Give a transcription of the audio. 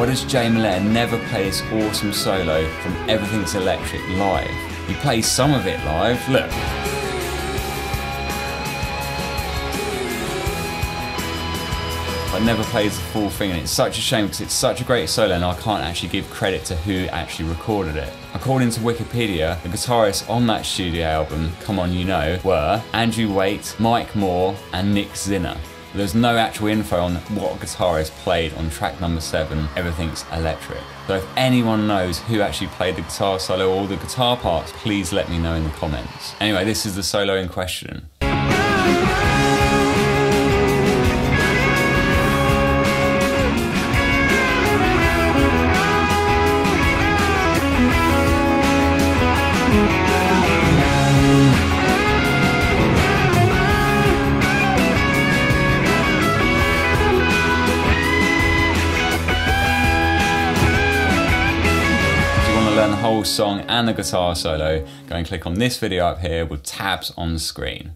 Why does Jay Mehler never play his awesome solo from Everything's Electric live? He plays some of it live, look. But never plays the full thing, and it's such a shame because it's such a great solo and I can't actually give credit to who actually recorded it. According to Wikipedia, the guitarists on that studio album, Come On You Know, were Andrew Waite, Mike Moore and Nick Zinner. There's no actual info on what guitarist played on track number 7, Everything's Electric. So if anyone knows who actually played the guitar solo or the guitar parts, please let me know in the comments. Anyway, this is the solo in question. Whole song and the guitar solo, go and click on this video up here with tabs on the screen.